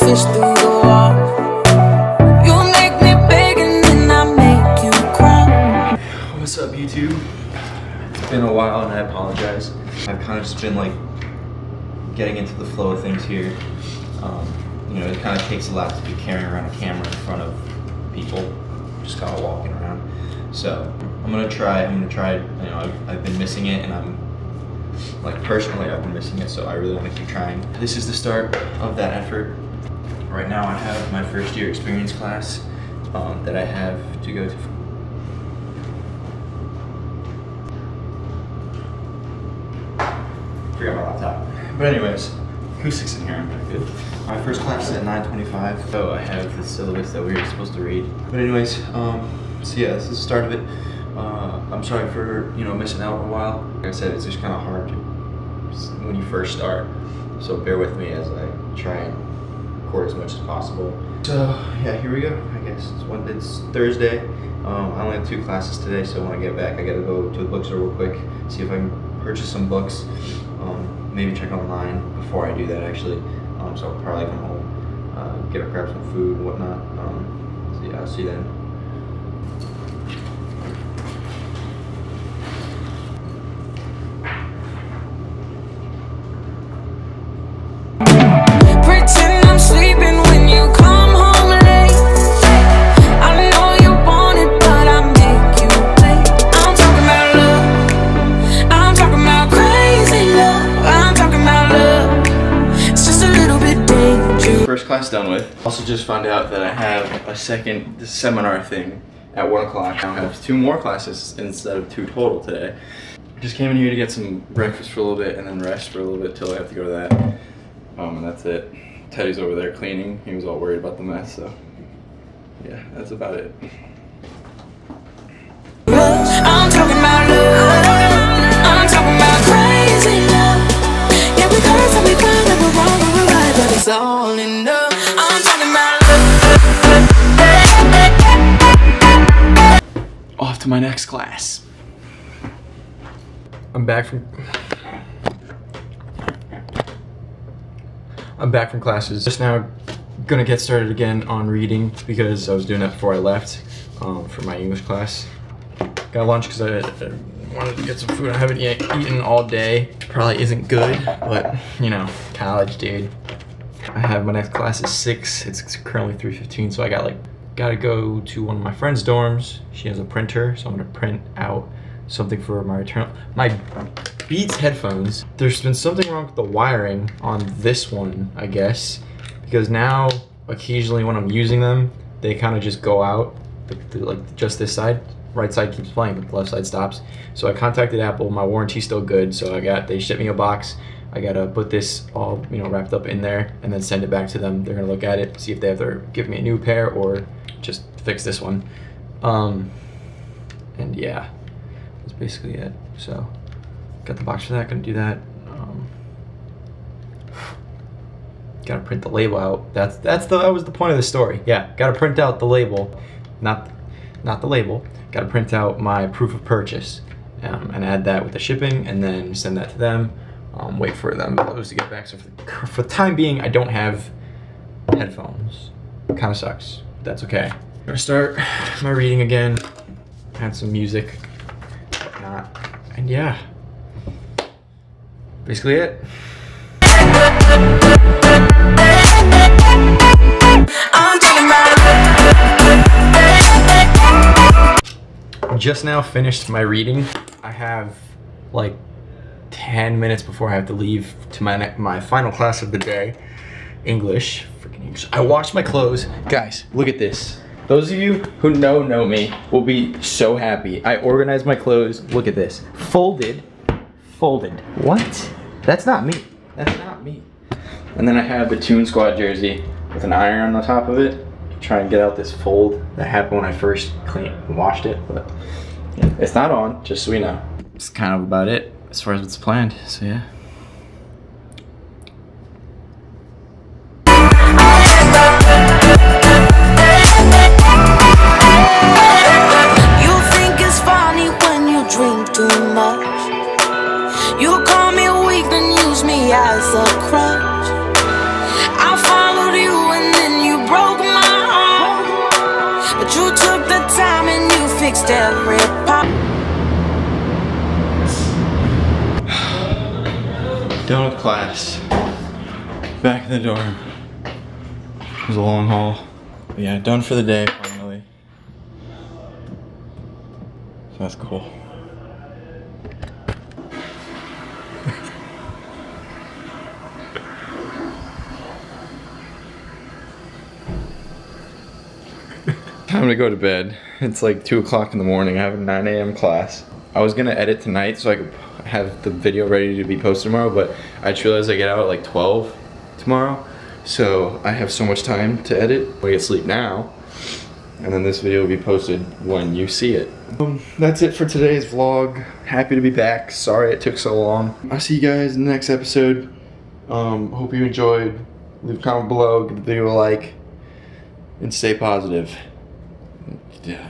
fish through the wall. You make me big and then I make you cry. What's up, YouTube? It's been a while and I apologize. I've kind of just been like getting into the flow of things here. You know, it kind of takes a lot to be carrying around a camera in front of people, just kind of walking around. So I'm gonna try, you know, I've been missing it, and I'm like, personally, I've been missing it, so I really want to keep trying. This is the start of that effort. Right now I have my first year experience class that I have to go to. Forgot my laptop. But anyways, acoustics in here aren't very good. My first class is at 9:25, so I have the syllabus that we were supposed to read. But anyways, so yeah, this is the start of it. I'm sorry for, you know, missing out a while. Like I said, it's just kind of hard to, when you first start. So bear with me as I try and record as much as possible. So yeah, here we go. I guess it's Thursday. I only have two classes today, so when I get back, I gotta go to the bookstore real quick, see if I can purchase some books. Maybe check online before I do that, actually. So I'll probably come home, grab some food and whatnot. So yeah, I'll see you then. Class done with. Also just found out that I have a second seminar thing at 1 o'clock. I have two more classes instead of two total today. Just came in here to get some breakfast for a little bit and then rest for a little bit till I have to go to that. And that's it. Teddy's over there cleaning. He was all worried about the mess, so yeah, that's about it. I'm talking about love. I'm talking about crazy love. Yeah, we curse and we cry and we're wrong and we're right, but it's all in love. Off to my next class. I'm back from classes. Just now gonna get started again on reading because I was doing that before I left for my English class. Got lunch because I wanted to get some food. I haven't yet eaten all day. Probably isn't good, but you know, college, dude. I have my next class at 6. It's currently 3:15, so I gotta go to one of my friend's dorms. She has a printer, so I'm gonna print out something for my return. My Beats headphones. There's been something wrong with the wiring on this one, I guess, because now occasionally when I'm using them, they kind of just go out, like just this side. Right side keeps playing, but the left side stops. So I contacted Apple. My warranty's still good, so they shipped me a box. I gotta put this all, you know, wrapped up in there and then send it back to them. They're gonna look at it, see if they have to give me a new pair or just fix this one. And yeah, that's basically it. So got the box for that, gonna do that. Gotta print the label out. That was the point of the story. Yeah, gotta print out the label, not the label. Gotta print out my proof of purchase and add that with the shipping and then send that to them. Wait for them to get back. So for the time being, I don't have headphones. Kind of sucks, but that's okay. I'm gonna start my reading again, add some music, whatnot, and yeah, basically it. I just now finished my reading. I have like 10 minutes before I have to leave to my final class of the day, English. Freaking English. I washed my clothes. Guys, look at this. Those of you who know me will be so happy. I organized my clothes. Look at this. Folded. Folded. What? That's not me. That's not me. And then I have the Toon Squad jersey with an iron on the top of it. Try and get out this fold that happened when I first washed it, but it's not on, just so we know. It's kind of about it as far as what's planned, so yeah. You think it's funny when you drink too much. You call me weak and use me as a crutch. I followed you You took the time and you fixed every problem. Done with class. Back in the dorm. It was a long haul. But yeah, done for the day finally. So that's cool. Time to go to bed. It's like 2 o'clock in the morning. I have a 9 a.m. class. I was gonna edit tonight so I could have the video ready to be posted tomorrow, but I just realized I get out at like 12 tomorrow. So I have so much time to edit. I'm gonna get sleep now, and then this video will be posted when you see it. That's it for today's vlog. Happy to be back. Sorry it took so long. I'll see you guys in the next episode. Hope you enjoyed. Leave a comment below, give the video a like, and stay positive. Yeah.